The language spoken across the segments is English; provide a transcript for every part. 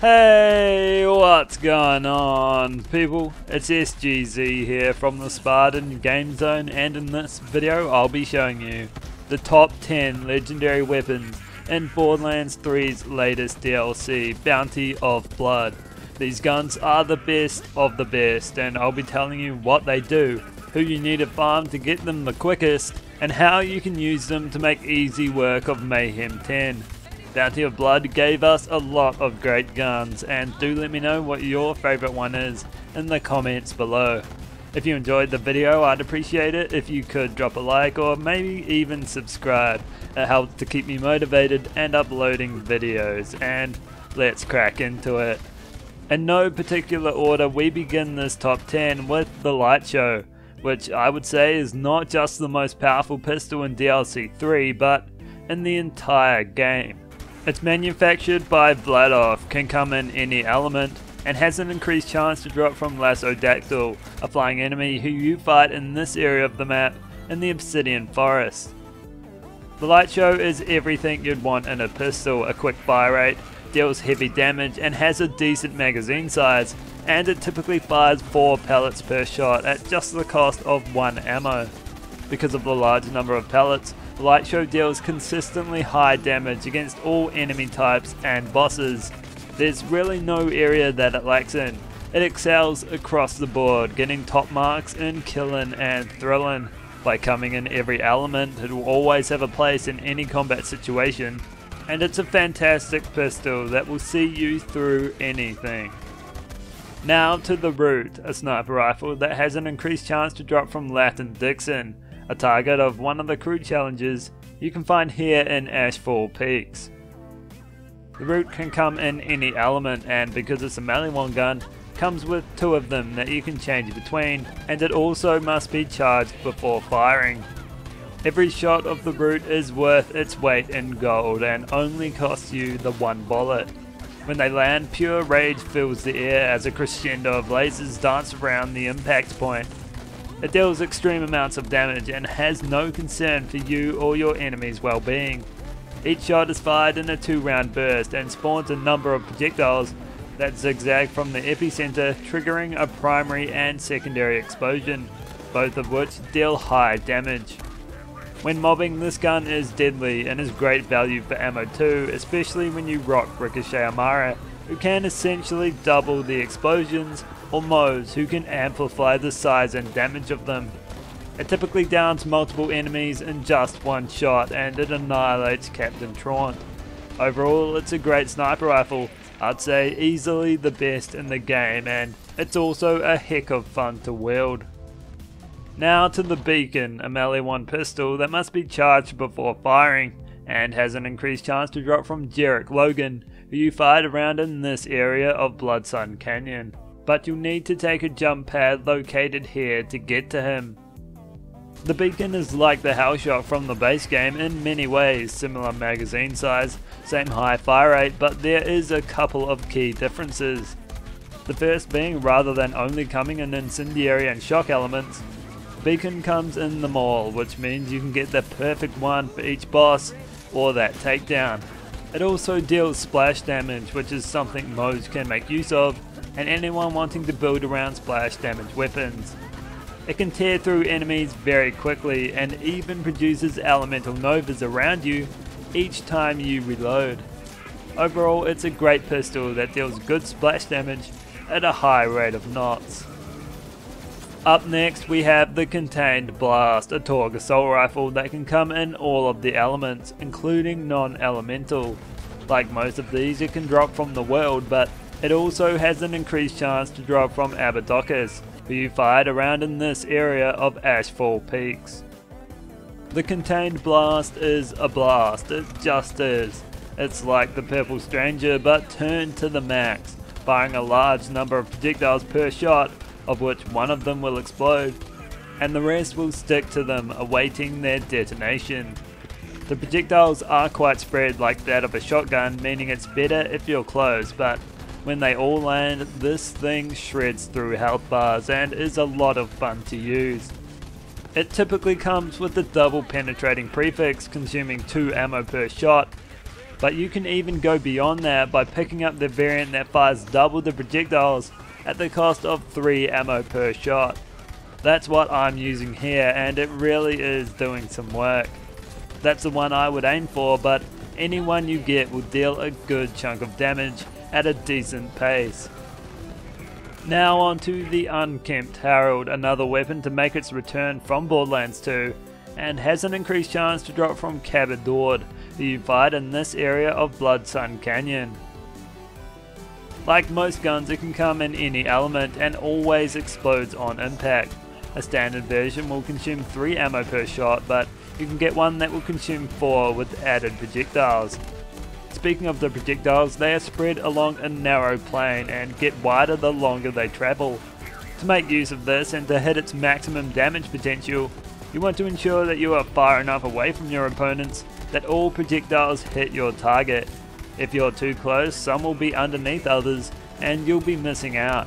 Hey, what's going on, people? It's SGZ here from the Spartan Game Zone, and in this video I'll be showing you the top 10 legendary weapons in Borderlands 3's latest DLC, Bounty of Blood. These guns are the best of the best, and I'll be telling you what they do, who you need to farm to get them the quickest, and how you can use them to make easy work of Mayhem 10. Bounty of Blood gave us a lot of great guns, and do let me know what your favourite one is in the comments below. If you enjoyed the video, I'd appreciate it if you could drop a like or maybe even subscribe. It helps to keep me motivated and uploading videos, and let's crack into it. In no particular order, we begin this top 10 with the Lightshow, which I would say is not just the most powerful pistol in DLC 3, but in the entire game. It's manufactured by Vladof, can come in any element, and has an increased chance to drop from Lasodactyl, a flying enemy who you fight in this area of the map in the Obsidian Forest. The Lightshow is everything you'd want in a pistol: a quick fire rate, deals heavy damage and has a decent magazine size, and it typically fires 4 pellets per shot at just the cost of 1 ammo. Because of the large number of pellets, Lightshow deals consistently high damage against all enemy types and bosses. There's really no area that it lacks in. It excels across the board, getting top marks in killing and thrilling. By coming in every element, it will always have a place in any combat situation, and it's a fantastic pistol that will see you through anything. Now to the Root, a sniper rifle that has an increased chance to drop from Lathan Dixon, a target of one of the crew challenges you can find here in Ashfall Peaks. The Root can come in any element, and because it's a Maliwan gun, comes with 2 of them that you can change between, and it also must be charged before firing. Every shot of the Root is worth its weight in gold and only costs you the 1 bullet. When they land, pure rage fills the air as a crescendo of lasers dance around the impact point. It deals extreme amounts of damage and has no concern for you or your enemy's well-being. Each shot is fired in a 2-round burst and spawns a number of projectiles that zigzag from the epicenter, triggering a primary and secondary explosion, both of which deal high damage. When mobbing, this gun is deadly and is great value for ammo too, especially when you rock Ricochet Amara, who can essentially double the explosions, or Moze, who can amplify the size and damage of them. It typically downs multiple enemies in just 1 shot, and it annihilates Captain Tron. Overall, it's a great sniper rifle. I'd say easily the best in the game, and it's also a heck of fun to wield. Now to the Beacon, a Maliwan pistol that must be charged before firing, and has an increased chance to drop from Jerick Logan, who you fired around in this area of Bloodsun Canyon, but you'll need to take a jump pad located here to get to him. The Beacon is like the Hellshock from the base game in many ways: similar magazine size, same high fire rate, but there is a couple of key differences. The first being, rather than only coming in incendiary and shock elements, Beacon comes in them all, which means you can get the perfect one for each boss or that takedown. It also deals splash damage, which is something Moze can make use of, and anyone wanting to build around splash damage weapons. It can tear through enemies very quickly, and even produces elemental novas around you each time you reload. Overall, it's a great pistol that deals good splash damage at a high rate of knots. Up next, we have the Contained Blast, a Torque assault rifle that can come in all of the elements, including non-elemental. Like most of these, it can drop from the world, but it also has an increased chance to drop from Abadokas, who you fired around in this area of Ashfall Peaks. The Contained Blast is a blast, it just is. It's like the Purple Stranger, but turned to the max, firing a large number of projectiles per shot, of which 1 of them will explode, and the rest will stick to them, awaiting their detonation. The projectiles are quite spread, like that of a shotgun, meaning it's better if you're close, but when they all land, this thing shreds through health bars and is a lot of fun to use. It typically comes with a double penetrating prefix, consuming 2 ammo per shot, But you can even go beyond that by picking up the variant that fires double the projectiles at the cost of 3 ammo per shot. That's what I'm using here, and it really is doing some work. That's the one I would aim for, but any one you get will deal a good chunk of damage at a decent pace. Now on to the Unkempt Harold, another weapon to make its return from Borderlands 2, and has an increased chance to drop from Abadokas, who you fight in this area of Bloodsun Canyon. Like most guns, it can come in any element and always explodes on impact. A standard version will consume 3 ammo per shot, but you can get one that will consume 4 with added projectiles. Speaking of the projectiles, they are spread along a narrow plane and get wider the longer they travel. To make use of this and to hit its maximum damage potential, you want to ensure that you are far enough away from your opponents that all projectiles hit your target. If you're too close, some will be underneath others and you'll be missing out.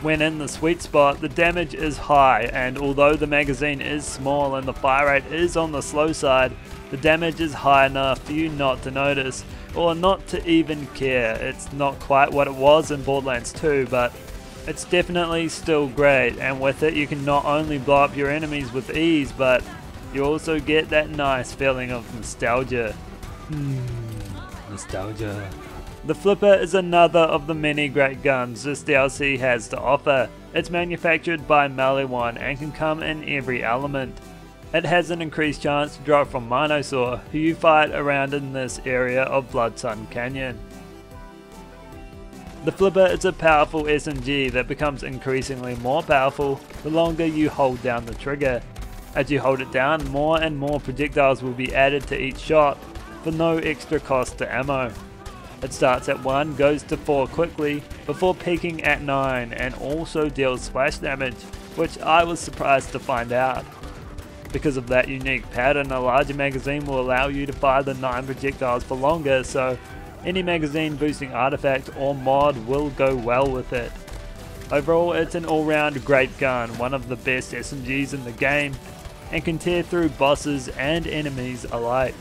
When in the sweet spot, the damage is high, and although the magazine is small and the fire rate is on the slow side, the damage is high enough for you not to notice or not to even care. It's not quite what it was in Borderlands 2, but it's definitely still great, and with it you can not only blow up your enemies with ease, but you also get that nice feeling of nostalgia. Nostalgia. The Flipper is another of the many great guns this DLC has to offer. It's manufactured by Maliwan and can come in every element. It has an increased chance to drop from Minosaur, who you fight around in this area of Bloodsun Canyon. The Flipper is a powerful SMG that becomes increasingly more powerful the longer you hold down the trigger. As you hold it down, more and more projectiles will be added to each shot for no extra cost to ammo. It starts at 1, goes to 4 quickly, before peaking at 9, and also deals splash damage, which I was surprised to find out. Because of that unique pattern, a larger magazine will allow you to fire the 9 projectiles for longer, so any magazine boosting artifact or mod will go well with it. Overall, it's an all-round great gun, one of the best SMGs in the game, and can tear through bosses and enemies alike.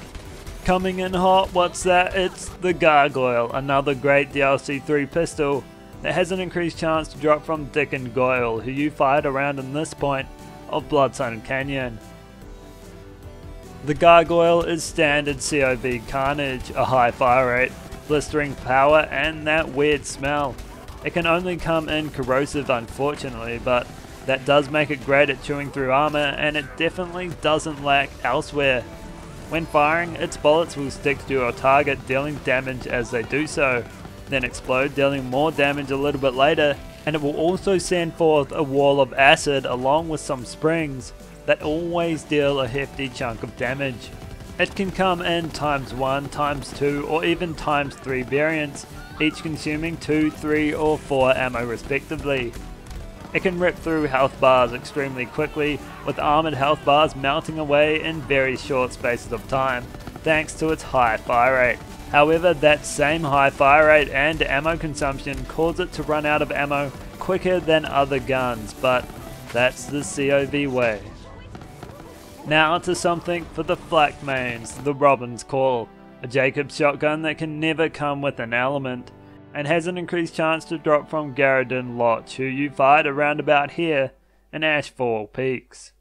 Coming in hot, what's that? It's the Gargoyle, another great DLC 3 pistol that has an increased chance to drop from Dick and Goyle, who you fired around in this point of Bloodsun Canyon. The Gargoyle is standard COV carnage, a high fire rate, blistering power, and that weird smell. It can only come in corrosive, unfortunately, but that does make it great at chewing through armor, and it definitely doesn't lack elsewhere. When firing, its bullets will stick to your target, dealing damage as they do so, then explode, dealing more damage a little bit later, and it will also send forth a wall of acid along with some springs that always deal a hefty chunk of damage. It can come in times 1, times 2, or even times 3 variants, each consuming 2, 3 or 4 ammo respectively. It can rip through health bars extremely quickly, with armoured health bars melting away in very short spaces of time, thanks to its high fire rate. However, that same high fire rate and ammo consumption cause it to run out of ammo quicker than other guns, but that's the COV way. Now to something for the flak mains, the Robin's Call, a Jacobs shotgun that can never come with an element, and has an increased chance to drop from Garrodin Lotch, who you fired around about here in Ashfall Peaks.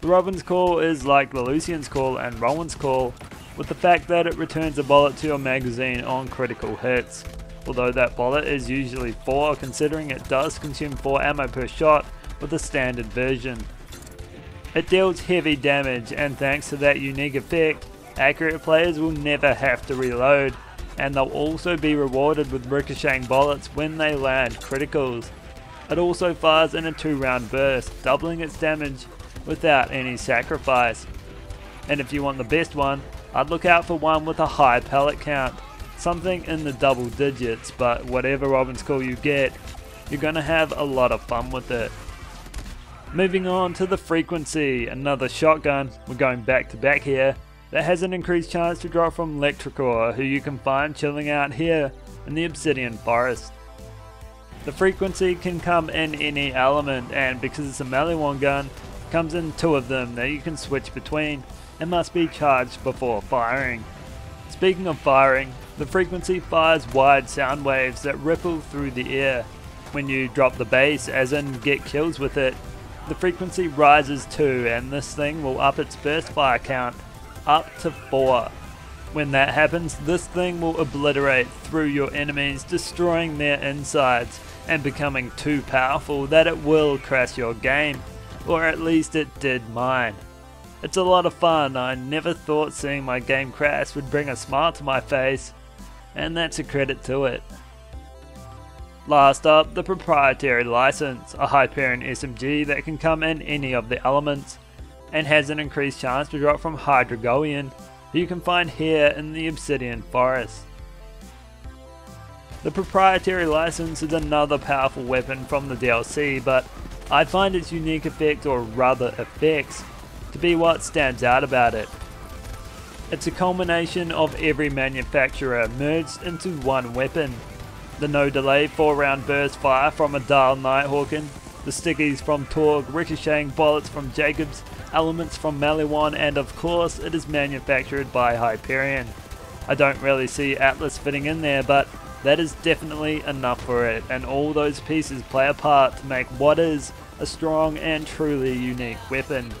The Robin's Call is like the Lucian's Call and Rowan's Call, with the fact that it returns a bullet to your magazine on critical hits. Although that bullet is usually 4, considering it does consume 4 ammo per shot with the standard version. It deals heavy damage, and thanks to that unique effect, accurate players will never have to reload, and they'll also be rewarded with ricocheting bullets when they land criticals. It also fires in a 2-round burst, doubling its damage without any sacrifice. And if you want the best one, I'd look out for one with a high pellet count, something in the double digits, but whatever Robin's Call you get, you're going to have a lot of fun with it. Moving on to the Frequency, another shotgun, we're going back to back here, that has an increased chance to drop from Electricor, who you can find chilling out here in the Obsidian Forest. The Frequency can come in any element, and because it's a Maliwan gun, comes in two of them that you can switch between and must be charged before firing. Speaking of firing, the frequency fires wide sound waves that ripple through the air. When you drop the base, as in get kills with it, the frequency rises too, and this thing will up its burst fire count up to 4. When that happens, this thing will obliterate through your enemies, destroying their insides and becoming too powerful that it will crash your game, or at least it did mine. It's a lot of fun. I never thought seeing my game crash would bring a smile to my face, and that's a credit to it. Last up, the Proprietary License, a Hyperion SMG that can come in any of the elements, and has an increased chance to drop from Hydrogolian, who you can find here in the Obsidian Forest. The Proprietary License is another powerful weapon from the DLC, but I find its unique effect, or rather effects, to be what stands out about it. It's a culmination of every manufacturer merged into one weapon. The no delay 4-round burst fire from Adal Nighthawken, the stickies from Torque, ricocheting bullets from Jacobs, elements from Maliwan, and of course it is manufactured by Hyperion. I don't really see Atlas fitting in there, but that is definitely enough for it, and all those pieces play a part to make what is a strong and truly unique weapon.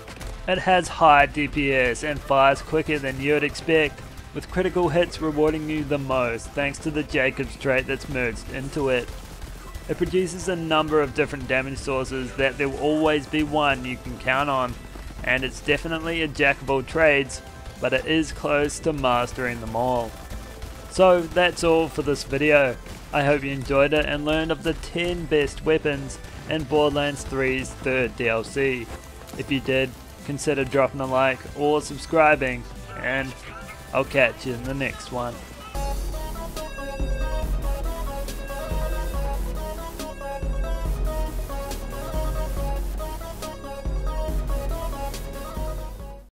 It has high DPS and fires quicker than you'd expect, with critical hits rewarding you the most thanks to the Jacobs trait that's merged into it. It produces a number of different damage sources that there will always be one you can count on, and it's definitely a jack of all trades, but it is close to mastering them all. So that's all for this video. I hope you enjoyed it and learned of the 10 best weapons in Borderlands 3's 3rd DLC. If you did, consider dropping a like or subscribing, and I'll catch you in the next one.